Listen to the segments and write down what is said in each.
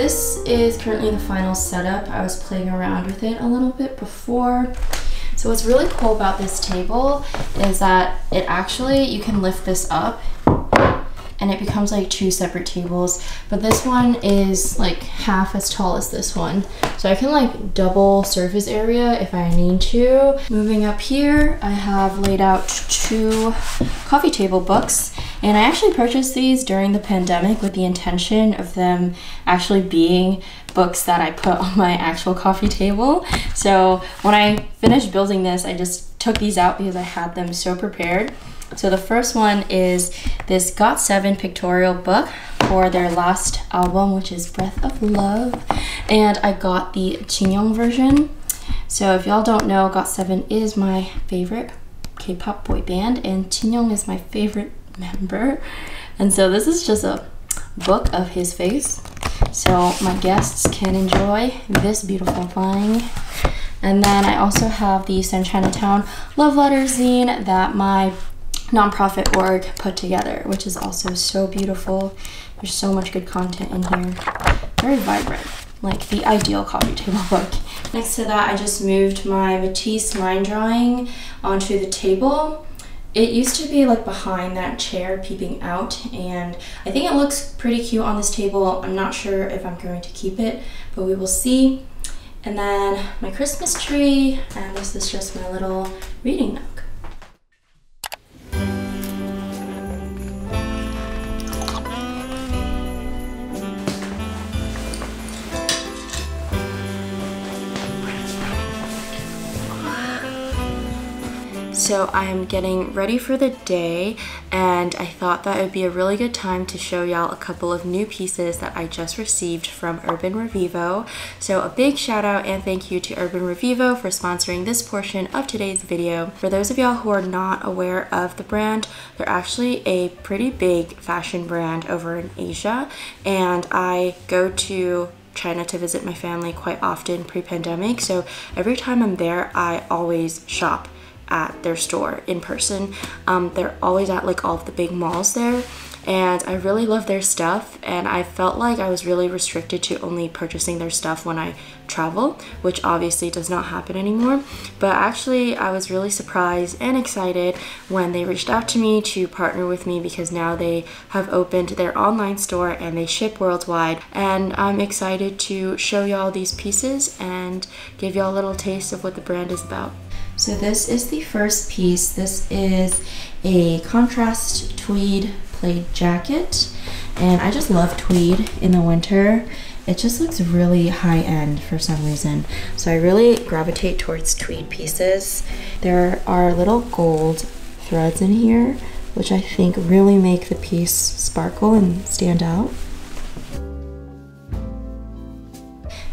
this is currently the final setup. I was playing around with it a little bit before. So what's really cool about this table is that it actually, you can lift this up and it becomes like two separate tables, but this one is like half as tall as this one. So I can like double surface area if I need to. Moving up here, I have laid out two coffee table books, and I actually purchased these during the pandemic with the intention of them actually being books that I put on my actual coffee table. So when I finished building this, I just took these out because I had them so prepared. So the first one is this GOT7 pictorial book for their last album, which is Breath of Love. And I got the Jinyoung version. So if y'all don't know, GOT7 is my favorite K-pop boy band, and Jinyoung is my favorite member. And so this is just a book of his face. So my guests can enjoy this beautiful thing. And then I also have the Sun Chinatown Love Letter zine that my nonprofit org put together, which is also so beautiful. There's so much good content in here. Very vibrant, like the ideal coffee table book. Next to that, I just moved my Matisse line drawing onto the table. It used to be like behind that chair peeping out, and I think it looks pretty cute on this table. I'm not sure if I'm going to keep it, but we will see. And then my Christmas tree, and this is just my little reading nook. So I'm getting ready for the day, and I thought that it would be a really good time to show y'all a couple of new pieces that I just received from Urban Revivo. So a big shout out and thank you to Urban Revivo for sponsoring this portion of today's video. For those of y'all who are not aware of the brand, they're actually a pretty big fashion brand over in Asia, and I go to China to visit my family quite often pre-pandemic, so every time I'm there I always shop at their store in person. They're always at like all of the big malls there, and I really love their stuff, and I felt like I was really restricted to only purchasing their stuff when I travel, which obviously does not happen anymore. But actually I was really surprised and excited when they reached out to me to partner with me, because now they have opened their online store and they ship worldwide, and I'm excited to show y'all these pieces and give y'all a little taste of what the brand is about. So this is the first piece. This is a contrast tweed plaid jacket, and I just love tweed in the winter. It just looks really high-end for some reason, so I really gravitate towards tweed pieces. There are little gold threads in here, which I think really make the piece sparkle and stand out.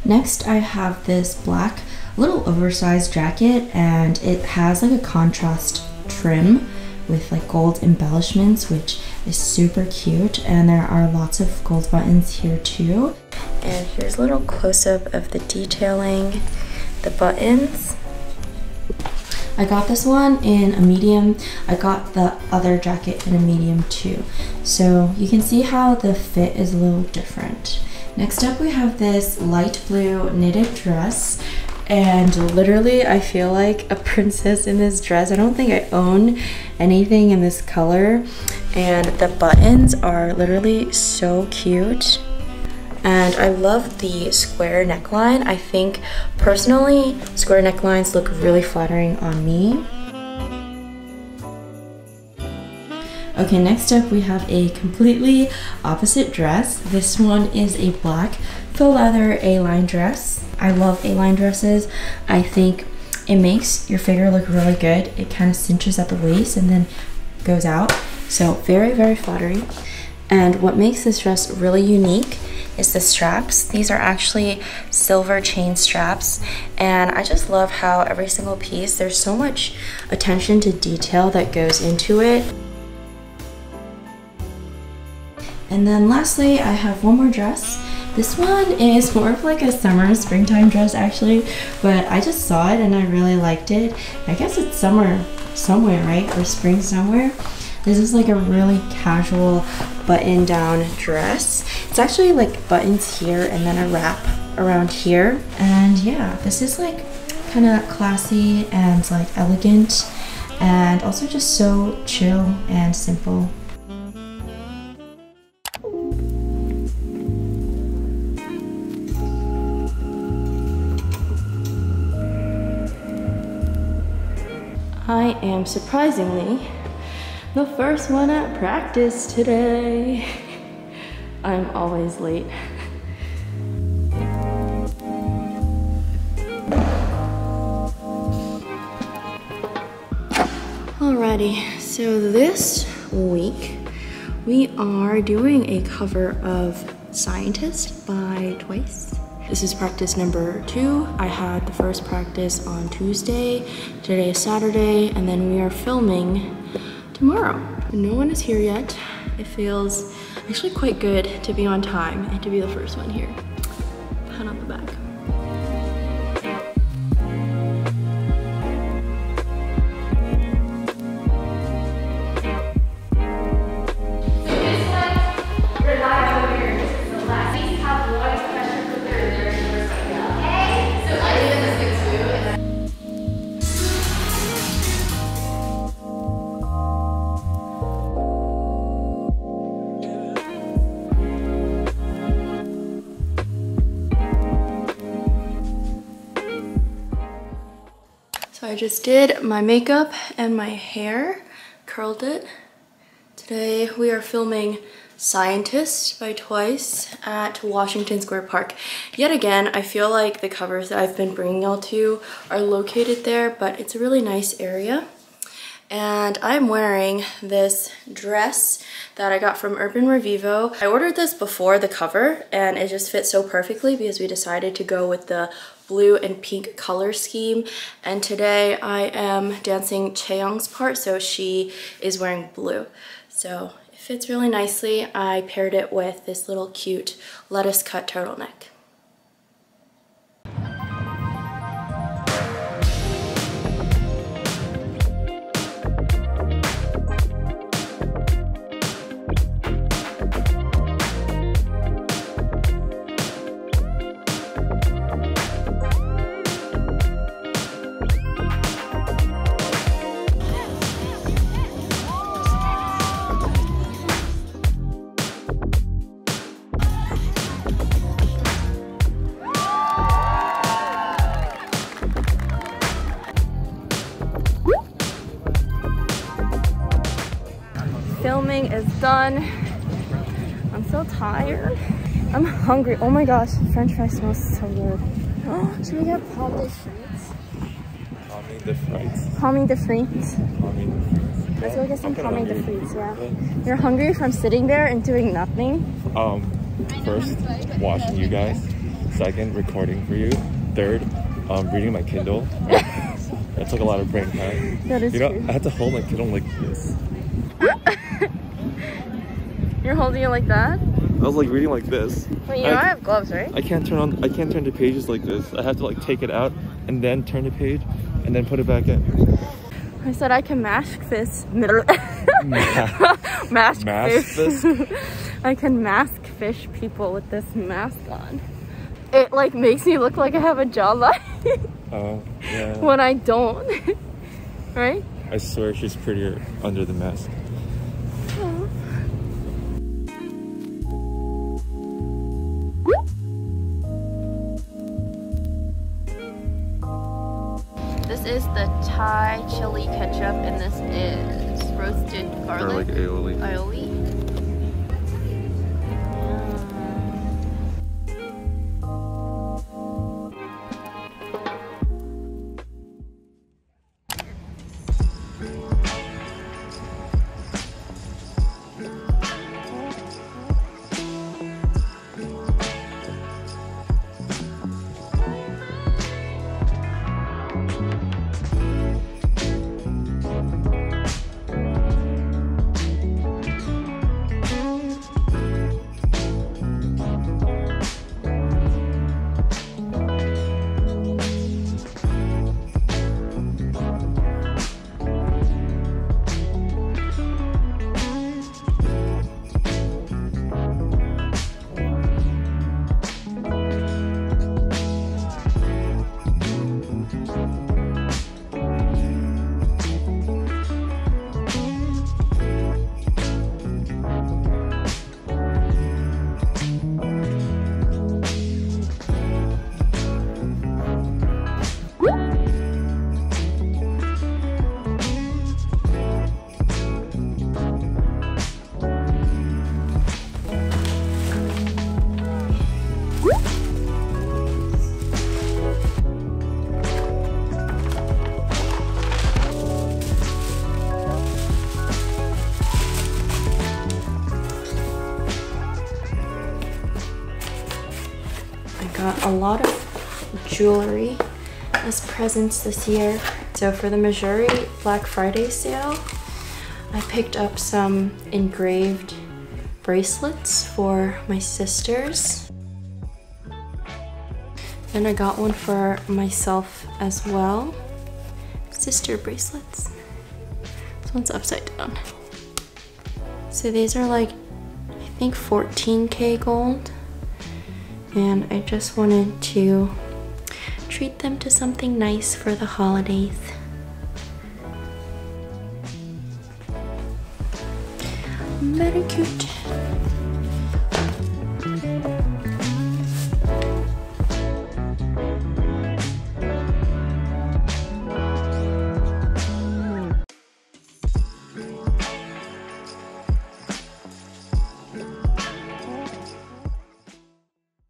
Next, I have this black little oversized jacket, and it has like a contrast trim with like gold embellishments, which is super cute, and there are lots of gold buttons here too. And here's a little close-up of the detailing, the buttons. I got this one in a medium. I got the other jacket in a medium too, so you can see how the fit is a little different. Next up, we have this light blue knitted dress, and literally I feel like a princess in this dress. I don't think I own anything in this color, and the buttons are literally so cute, and I love the square neckline. I think personally square necklines look really flattering on me. Okay, next up we have a completely opposite dress. This one is a black faux leather A-line dress. I love A-line dresses. I think it makes your figure look really good. It kind of cinches at the waist and then goes out, so very, very flattering. And what makes this dress really unique is the straps. These are actually silver chain straps, and I just love how every single piece, there's so much attention to detail that goes into it. And then lastly, I have one more dress. This one is more of like a summer, springtime dress actually, but I just saw it and I really liked it. I guess it's summer somewhere, right? Or spring somewhere. This is like a really casual button down dress. It's actually like buttons here and then a wrap around here. And yeah, this is like kind of classy and like elegant and also just so chill and simple. I am surprisingly the first one at practice today. I'm always late. Alrighty, so this week we are doing a cover of Scientist by Twice. This is practice number 2. I had the first practice on Tuesday, today is Saturday, and then we are filming tomorrow. No one is here yet. It feels actually quite good to be on time and to be the first one here. Pat on the back. I just did my makeup and my hair, curled it. Today we are filming Scientist by Twice at Washington Square Park. Yet again, I feel like the covers that I've been bringing y'all to are located there, but it's a really nice area. And I'm wearing this dress that I got from Urban Revivo. I ordered this before the cover and it just fits so perfectly because we decided to go with the blue and pink color scheme. And today I am dancing Chaeyoung's part, so she is wearing blue. So it fits really nicely. I paired it with this little cute lettuce cut turtleneck. Filming is done. I'm so tired. I'm hungry. Oh my gosh, french fries smells so good. Oh, should we get paul de frites? Paul de frites. Let's go get some paul de frites, yeah. You're hungry from sitting there and doing nothing? First, watching you guys. Second, recording for you. Third, reading my Kindle. That took a lot of brain time. That is true. I had to hold my Kindle like this. You're holding it like that? I was like reading like this. Wait, you don't have gloves, right? I can't turn to pages like this. I have to like take it out and then turn the page and then put it back in. I said I can mask this. mask fish. I can mask fish people with this mask on. It like makes me look like I have a jawline. Oh, yeah. When I don't. Right? I swear she's prettier under the mask. This is the Thai chili ketchup, and this is roasted garlic. Garlic aioli. a lot of jewelry as presents this year. So for the Mejuri Black Friday sale, I picked up some engraved bracelets for my sisters. Then I got one for myself as well. Sister bracelets. This one's upside down. So these are like, I think 14K gold. And I just wanted to treat them to something nice for the holidays. Very cute.